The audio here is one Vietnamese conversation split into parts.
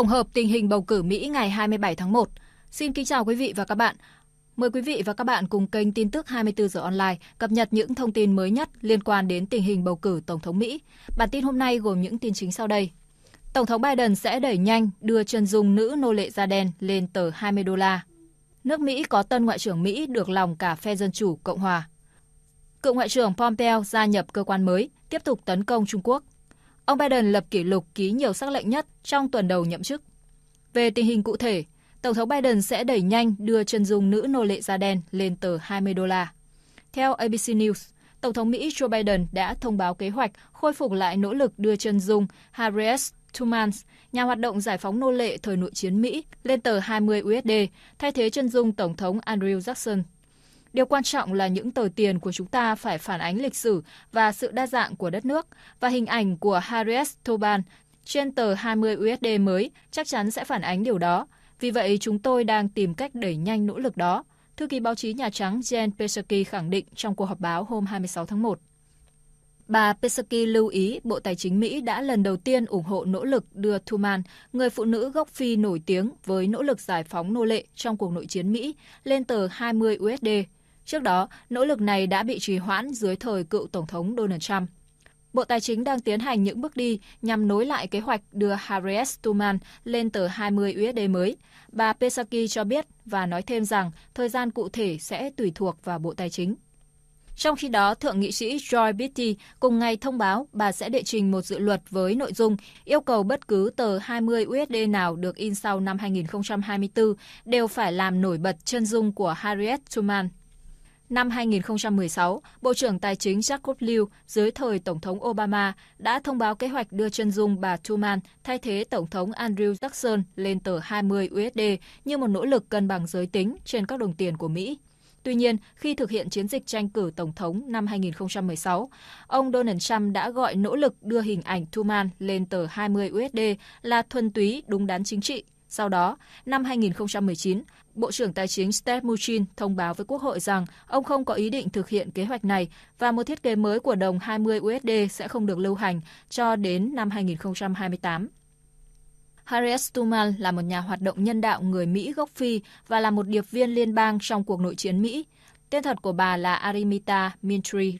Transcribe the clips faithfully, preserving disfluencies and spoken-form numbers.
Tổng hợp tình hình bầu cử Mỹ ngày hai mươi bảy tháng một. Xin kính chào quý vị và các bạn. Mời quý vị và các bạn cùng kênh tin tức hai mươi tư giờ online cập nhật những thông tin mới nhất liên quan đến tình hình bầu cử Tổng thống Mỹ. Bản tin hôm nay gồm những tin chính sau đây. Tổng thống Biden sẽ đẩy nhanh đưa chân dung nữ nô lệ da đen lên tờ hai mươi đô la. Nước Mỹ có tân Ngoại trưởng Mỹ được lòng cả phe Dân Chủ, Cộng Hòa. Cựu Ngoại trưởng Pompeo gia nhập cơ quan mới, tiếp tục tấn công Trung Quốc. Ông Biden lập kỷ lục ký nhiều sắc lệnh nhất trong tuần đầu nhậm chức. Về tình hình cụ thể, Tổng thống Biden sẽ đẩy nhanh đưa chân dung nữ nô lệ da đen lên tờ hai mươi đô la. Theo a bê xê News, Tổng thống Mỹ Joe Biden đã thông báo kế hoạch khôi phục lại nỗ lực đưa chân dung Harriet Tubman, nhà hoạt động giải phóng nô lệ thời nội chiến Mỹ, lên tờ hai mươi đô la, thay thế chân dung Tổng thống Andrew Jackson. Điều quan trọng là những tờ tiền của chúng ta phải phản ánh lịch sử và sự đa dạng của đất nước, và hình ảnh của Harriet Tubman trên tờ hai mươi đô la mới chắc chắn sẽ phản ánh điều đó. Vì vậy, chúng tôi đang tìm cách đẩy nhanh nỗ lực đó, thư ký báo chí Nhà Trắng Jen Psaki khẳng định trong cuộc họp báo hôm hai mươi sáu tháng một. Bà Psaki lưu ý Bộ Tài chính Mỹ đã lần đầu tiên ủng hộ nỗ lực đưa Tubman, người phụ nữ gốc Phi nổi tiếng với nỗ lực giải phóng nô lệ trong cuộc nội chiến Mỹ, lên tờ hai mươi đô la. Trước đó, nỗ lực này đã bị trì hoãn dưới thời cựu Tổng thống Donald Trump. Bộ Tài chính đang tiến hành những bước đi nhằm nối lại kế hoạch đưa Harriet Tubman lên tờ hai mươi đô la mới. Bà Psaki cho biết và nói thêm rằng thời gian cụ thể sẽ tùy thuộc vào Bộ Tài chính. Trong khi đó, Thượng nghị sĩ Joy Beatty cùng ngày thông báo bà sẽ đệ trình một dự luật với nội dung yêu cầu bất cứ tờ hai mươi đô la nào được in sau năm hai nghìn không trăm hai mươi tư đều phải làm nổi bật chân dung của Harriet Tubman. Năm hai nghìn không trăm mười sáu, Bộ trưởng Tài chính Jack Liu dưới thời Tổng thống Obama đã thông báo kế hoạch đưa chân dung bà Tubman thay thế Tổng thống Andrew Jackson lên tờ hai mươi đô la như một nỗ lực cân bằng giới tính trên các đồng tiền của Mỹ. Tuy nhiên, khi thực hiện chiến dịch tranh cử Tổng thống năm hai nghìn không trăm mười sáu, ông Donald Trump đã gọi nỗ lực đưa hình ảnh Tubman lên tờ hai mươi đô la là thuần túy đúng đắn chính trị. Sau đó, năm hai nghìn không trăm mười chín, Bộ trưởng Tài chính Steven Mnuchin thông báo với Quốc hội rằng ông không có ý định thực hiện kế hoạch này và một thiết kế mới của đồng hai mươi đô la sẽ không được lưu hành cho đến năm hai nghìn không trăm hai mươi tám. Harriet Tubman là một nhà hoạt động nhân đạo người Mỹ gốc Phi và là một điệp viên liên bang trong cuộc nội chiến Mỹ. Tên thật của bà là Araminta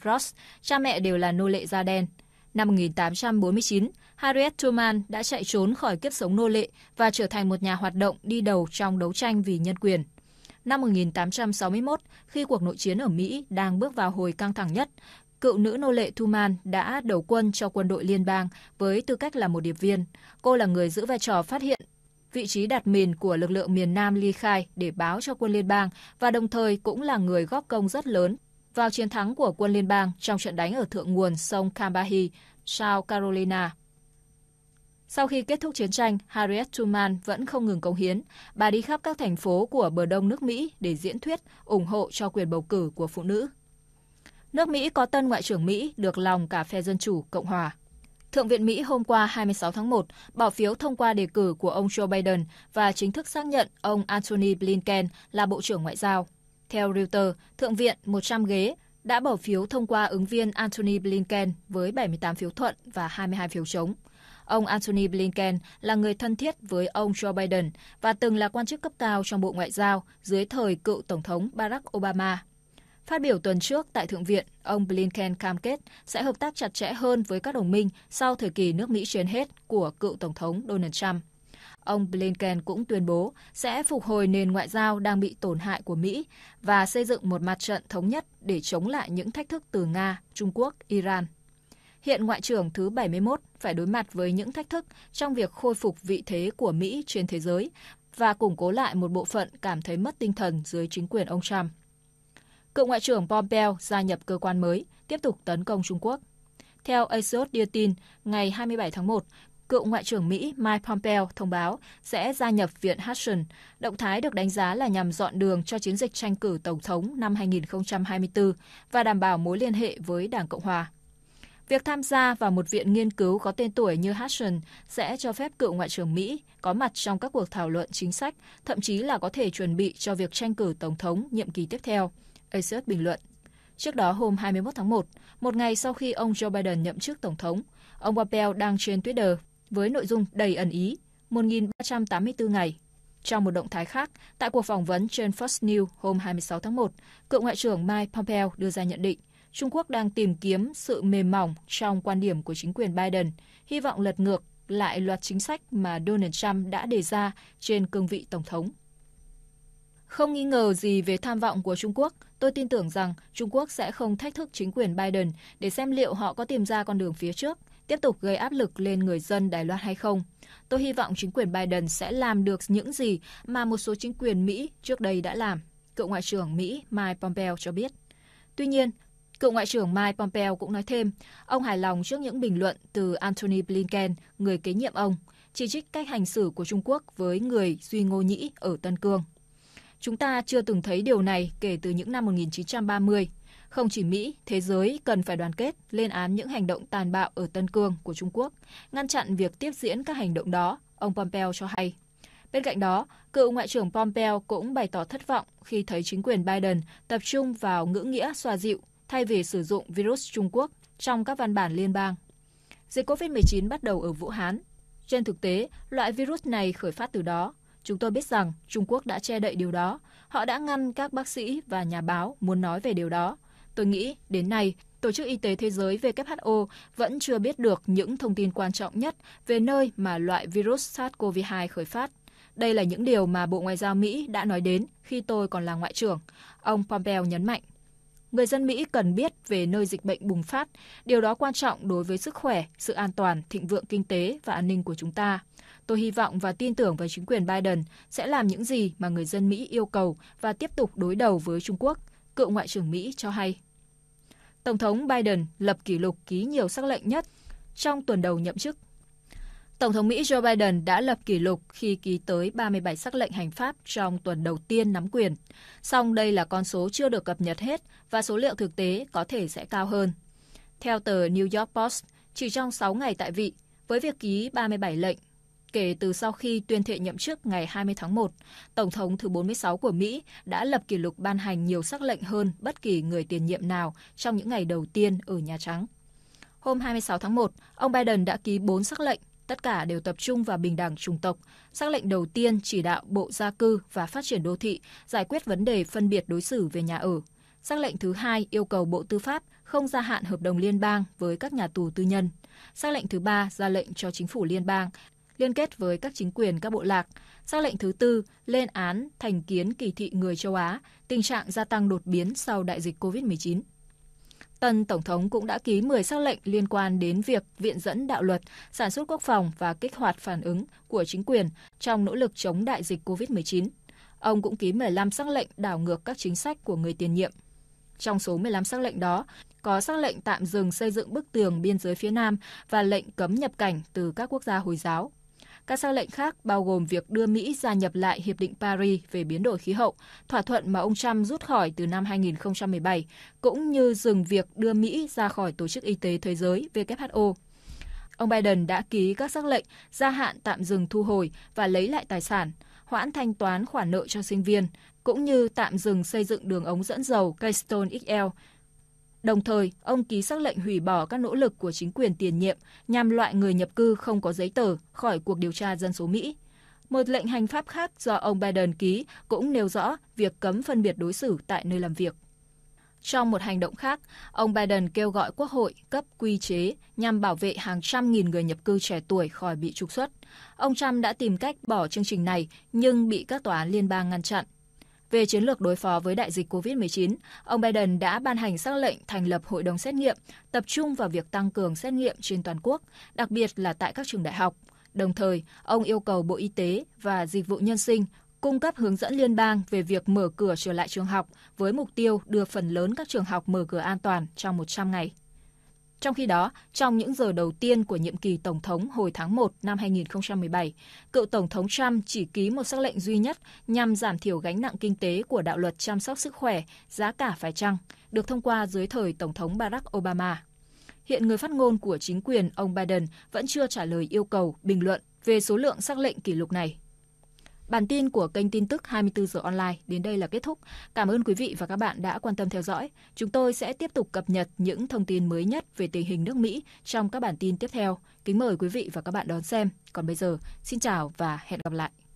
Ross, cha mẹ đều là nô lệ da đen. Năm một nghìn tám trăm bốn mươi chín, Harriet Tubman đã chạy trốn khỏi kiếp sống nô lệ và trở thành một nhà hoạt động đi đầu trong đấu tranh vì nhân quyền. Năm một nghìn tám trăm sáu mươi mốt, khi cuộc nội chiến ở Mỹ đang bước vào hồi căng thẳng nhất, cựu nữ nô lệ Tubman đã đầu quân cho quân đội liên bang với tư cách là một điệp viên. Cô là người giữ vai trò phát hiện vị trí đặt mìn của lực lượng miền Nam ly khai để báo cho quân liên bang và đồng thời cũng là người góp công rất lớn vào chiến thắng của quân liên bang trong trận đánh ở thượng nguồn sông Combahee, South Carolina. Sau khi kết thúc chiến tranh, Harriet Tubman vẫn không ngừng cống hiến. Bà đi khắp các thành phố của bờ đông nước Mỹ để diễn thuyết ủng hộ cho quyền bầu cử của phụ nữ. Nước Mỹ có tân Ngoại trưởng Mỹ được lòng cả phe Dân Chủ, Cộng Hòa. Thượng viện Mỹ hôm qua hai mươi sáu tháng một bỏ phiếu thông qua đề cử của ông Joe Biden và chính thức xác nhận ông Antony Blinken là Bộ trưởng Ngoại giao. Theo Reuters, Thượng viện một trăm ghế đã bỏ phiếu thông qua ứng viên Antony Blinken với bảy mươi tám phiếu thuận và hai mươi hai phiếu chống. Ông Antony Blinken là người thân thiết với ông Joe Biden và từng là quan chức cấp cao trong Bộ Ngoại giao dưới thời cựu Tổng thống Barack Obama. Phát biểu tuần trước tại Thượng viện, ông Blinken cam kết sẽ hợp tác chặt chẽ hơn với các đồng minh sau thời kỳ nước Mỹ trên hết của cựu Tổng thống Donald Trump. Ông Blinken cũng tuyên bố sẽ phục hồi nền ngoại giao đang bị tổn hại của Mỹ và xây dựng một mặt trận thống nhất để chống lại những thách thức từ Nga, Trung Quốc, Iran. Hiện Ngoại trưởng thứ bảy mươi mốt phải đối mặt với những thách thức trong việc khôi phục vị thế của Mỹ trên thế giới và củng cố lại một bộ phận cảm thấy mất tinh thần dưới chính quyền ông Trump. Cựu Ngoại trưởng Pompeo gia nhập cơ quan mới, tiếp tục tấn công Trung Quốc. Theo Axios đưa tin, ngày hai mươi bảy tháng một, cựu Ngoại trưởng Mỹ Mike Pompeo thông báo sẽ gia nhập Viện Hudson, động thái được đánh giá là nhằm dọn đường cho chiến dịch tranh cử Tổng thống năm hai nghìn không trăm hai mươi tư và đảm bảo mối liên hệ với Đảng Cộng Hòa. Việc tham gia vào một viện nghiên cứu có tên tuổi như Hudson sẽ cho phép cựu Ngoại trưởng Mỹ có mặt trong các cuộc thảo luận chính sách, thậm chí là có thể chuẩn bị cho việc tranh cử Tổng thống nhiệm kỳ tiếp theo, Axios bình luận. Trước đó hôm hai mươi mốt tháng một, một ngày sau khi ông Joe Biden nhậm chức Tổng thống, ông Pompeo đăng trên Twitter với nội dung đầy ẩn ý. một nghìn ba trăm tám mươi tư ngày. Trong một động thái khác, tại cuộc phỏng vấn trên Fox News hôm hai mươi sáu tháng một, cựu Ngoại trưởng Mike Pompeo đưa ra nhận định Trung Quốc đang tìm kiếm sự mềm mỏng trong quan điểm của chính quyền Biden, hy vọng lật ngược lại loạt chính sách mà Donald Trump đã đề ra trên cương vị Tổng thống. Không nghi ngờ gì về tham vọng của Trung Quốc, tôi tin tưởng rằng Trung Quốc sẽ không thách thức chính quyền Biden để xem liệu họ có tìm ra con đường phía trước, tiếp tục gây áp lực lên người dân Đài Loan hay không. Tôi hy vọng chính quyền Biden sẽ làm được những gì mà một số chính quyền Mỹ trước đây đã làm, cựu Ngoại trưởng Mỹ Mike Pompeo cho biết. Tuy nhiên, cựu Ngoại trưởng Mike Pompeo cũng nói thêm, ông hài lòng trước những bình luận từ Antony Blinken, người kế nhiệm ông, chỉ trích cách hành xử của Trung Quốc với người Duy Ngô Nhĩ ở Tân Cương. Chúng ta chưa từng thấy điều này kể từ những năm một nghìn chín trăm ba mươi. Không chỉ Mỹ, thế giới cần phải đoàn kết, lên án những hành động tàn bạo ở Tân Cương của Trung Quốc, ngăn chặn việc tiếp diễn các hành động đó, ông Pompeo cho hay. Bên cạnh đó, cựu Ngoại trưởng Pompeo cũng bày tỏ thất vọng khi thấy chính quyền Biden tập trung vào ngữ nghĩa xoa dịu thay vì sử dụng virus Trung Quốc trong các văn bản liên bang. Dịch covid mười chín bắt đầu ở Vũ Hán. Trên thực tế, loại virus này khởi phát từ đó. Chúng tôi biết rằng Trung Quốc đã che đậy điều đó. Họ đã ngăn các bác sĩ và nhà báo muốn nói về điều đó. Tôi nghĩ đến nay, Tổ chức Y tế Thế giới W H O vẫn chưa biết được những thông tin quan trọng nhất về nơi mà loại virus SARS-CoV hai khởi phát. Đây là những điều mà Bộ Ngoại giao Mỹ đã nói đến khi tôi còn là Ngoại trưởng, ông Pompeo nhấn mạnh. Người dân Mỹ cần biết về nơi dịch bệnh bùng phát. Điều đó quan trọng đối với sức khỏe, sự an toàn, thịnh vượng kinh tế và an ninh của chúng ta. Tôi hy vọng và tin tưởng vào chính quyền Biden sẽ làm những gì mà người dân Mỹ yêu cầu và tiếp tục đối đầu với Trung Quốc, cựu Ngoại trưởng Mỹ cho hay. Tổng thống Biden lập kỷ lục ký nhiều sắc lệnh nhất trong tuần đầu nhậm chức. Tổng thống Mỹ Joe Biden đã lập kỷ lục khi ký tới ba mươi bảy sắc lệnh hành pháp trong tuần đầu tiên nắm quyền. Song đây là con số chưa được cập nhật hết và số liệu thực tế có thể sẽ cao hơn. Theo tờ New York Post, chỉ trong sáu ngày tại vị, với việc ký ba mươi bảy lệnh, kể từ sau khi tuyên thệ nhậm chức ngày hai mươi tháng một, Tổng thống thứ bốn mươi sáu của Mỹ đã lập kỷ lục ban hành nhiều sắc lệnh hơn bất kỳ người tiền nhiệm nào trong những ngày đầu tiên ở Nhà Trắng. Hôm hai mươi sáu tháng một, ông Biden đã ký bốn sắc lệnh, tất cả đều tập trung vào bình đẳng chủng tộc. Sắc lệnh đầu tiên chỉ đạo Bộ Gia cư và Phát triển đô thị giải quyết vấn đề phân biệt đối xử về nhà ở. Sắc lệnh thứ hai yêu cầu Bộ Tư pháp không gia hạn hợp đồng liên bang với các nhà tù tư nhân. Sắc lệnh thứ ba ra lệnh cho chính phủ liên bang liên kết với các chính quyền các bộ lạc. Sắc lệnh thứ tư lên án thành kiến kỳ thị người châu Á, tình trạng gia tăng đột biến sau đại dịch covid mười chín. Tân Tổng thống cũng đã ký mười sắc lệnh liên quan đến việc viện dẫn đạo luật, sản xuất quốc phòng và kích hoạt phản ứng của chính quyền trong nỗ lực chống đại dịch covid mười chín. Ông cũng ký mười lăm sắc lệnh đảo ngược các chính sách của người tiền nhiệm. Trong số mười lăm sắc lệnh đó, có sắc lệnh tạm dừng xây dựng bức tường biên giới phía Nam và lệnh cấm nhập cảnh từ các quốc gia Hồi giáo. Các sắc lệnh khác bao gồm việc đưa Mỹ gia nhập lại Hiệp định Paris về biến đổi khí hậu, thỏa thuận mà ông Trump rút khỏi từ năm hai nghìn không trăm mười bảy, cũng như dừng việc đưa Mỹ ra khỏi Tổ chức Y tế Thế giới W H O. Ông Biden đã ký các sắc lệnh gia hạn tạm dừng thu hồi và lấy lại tài sản, hoãn thanh toán khoản nợ cho sinh viên, cũng như tạm dừng xây dựng đường ống dẫn dầu Keystone X L. Đồng thời, ông ký sắc lệnh hủy bỏ các nỗ lực của chính quyền tiền nhiệm nhằm loại người nhập cư không có giấy tờ khỏi cuộc điều tra dân số Mỹ. Một lệnh hành pháp khác do ông Biden ký cũng nêu rõ việc cấm phân biệt đối xử tại nơi làm việc. Trong một hành động khác, ông Biden kêu gọi Quốc hội cấp quy chế nhằm bảo vệ hàng trăm nghìn người nhập cư trẻ tuổi khỏi bị trục xuất. Ông Trump đã tìm cách bỏ chương trình này nhưng bị các tòa án liên bang ngăn chặn. Về chiến lược đối phó với đại dịch covid mười chín, ông Biden đã ban hành sắc lệnh thành lập hội đồng xét nghiệm, tập trung vào việc tăng cường xét nghiệm trên toàn quốc, đặc biệt là tại các trường đại học. Đồng thời, ông yêu cầu Bộ Y tế và Dịch vụ Nhân sinh cung cấp hướng dẫn liên bang về việc mở cửa trở lại trường học với mục tiêu đưa phần lớn các trường học mở cửa an toàn trong một trăm ngày. Trong khi đó, trong những giờ đầu tiên của nhiệm kỳ Tổng thống hồi tháng một năm hai nghìn không trăm mười bảy, cựu Tổng thống Trump chỉ ký một sắc lệnh duy nhất nhằm giảm thiểu gánh nặng kinh tế của đạo luật chăm sóc sức khỏe, giá cả phải chăng, được thông qua dưới thời Tổng thống Barack Obama. Hiện người phát ngôn của chính quyền ông Biden vẫn chưa trả lời yêu cầu bình luận về số lượng sắc lệnh kỷ lục này. Bản tin của kênh tin tức hai mươi tư giờ online đến đây là kết thúc. Cảm ơn quý vị và các bạn đã quan tâm theo dõi. Chúng tôi sẽ tiếp tục cập nhật những thông tin mới nhất về tình hình nước Mỹ trong các bản tin tiếp theo. Kính mời quý vị và các bạn đón xem. Còn bây giờ, xin chào và hẹn gặp lại.